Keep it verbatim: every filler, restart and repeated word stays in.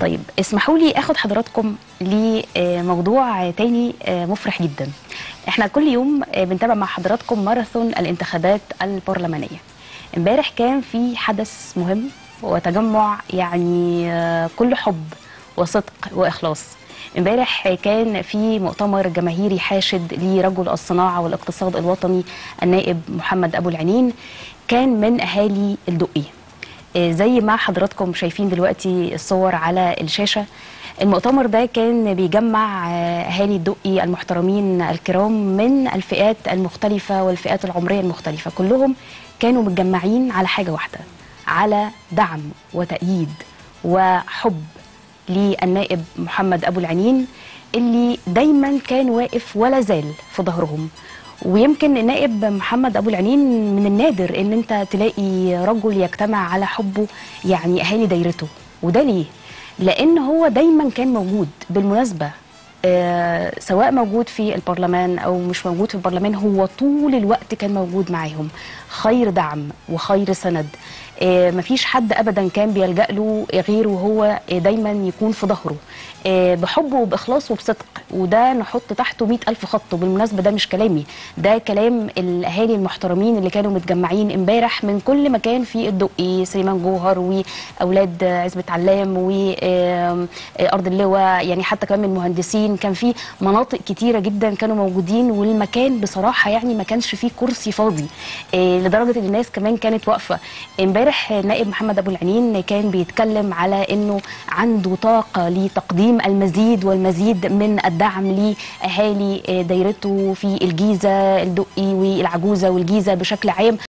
طيب اسمحوا لي اخد حضراتكم لموضوع تاني مفرح جدا. احنا كل يوم بنتابع مع حضراتكم ماراثون الانتخابات البرلمانيه. امبارح كان في حدث مهم وتجمع يعني كل حب وصدق واخلاص. امبارح كان في مؤتمر جماهيري حاشد لرجل الصناعه والاقتصاد الوطني النائب محمد ابو العينين، كان من اهالي الدقي. زي ما حضراتكم شايفين دلوقتي الصور على الشاشه، المؤتمر ده كان بيجمع اهالي الدقي المحترمين الكرام من الفئات المختلفه والفئات العمريه المختلفه، كلهم كانوا متجمعين على حاجه واحده، على دعم وتأييد وحب للنائب محمد أبو العينين اللي دايما كان واقف ولا زال في ظهرهم. ويمكن النائب محمد أبو العينين من النادر ان انت تلاقي رجل يجتمع على حبه يعني اهالي دايرته، وده ليه؟ لان هو دايما كان موجود. بالمناسبة آه سواء موجود في البرلمان او مش موجود في البرلمان، هو طول الوقت كان موجود معاهم، خير دعم وخير سند. آه مفيش حد ابدا كان بيلجأ له غير وهو آه دايما يكون في ظهره آه بحبه وباخلاصه وبصدق، وده نحط تحته مئة الف خط. وبالمناسبه ده مش كلامي، ده كلام الاهالي المحترمين اللي كانوا متجمعين امبارح من كل مكان في الدقي، سليمان جوهر واولاد عزبه علام وارض اللواء، يعني حتى كمان المهندسين، كان في مناطق كتيره جدا كانوا موجودين. والمكان بصراحه يعني ما كانش فيه كرسي فاضي آه لدرجه ان الناس كمان كانت واقفه. امبارح نائب محمد ابو العينين كان بيتكلم على انه عنده طاقه لتقديم المزيد والمزيد من الدعم لأهالي دايرته في الجيزة، الدقي والعجوزة والجيزة بشكل عام.